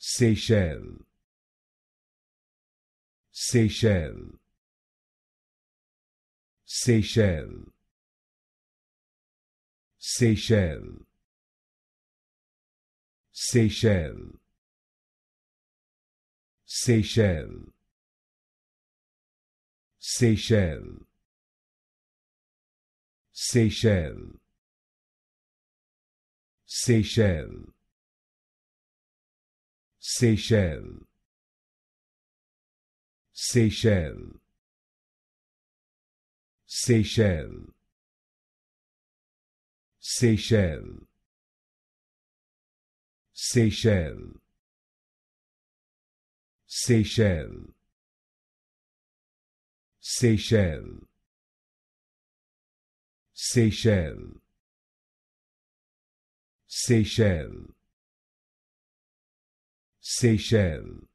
Seychelles, Seychelles, Seychelles, Seychelles, Seychelles, Seychelles, Seychelles, Seychelles, Seychelles, Seychelles, Seychelles, Seychelles, Seychelles, Seychelles, Seychelles, Seychelles, Seychelles, Seychelles, Seychelles,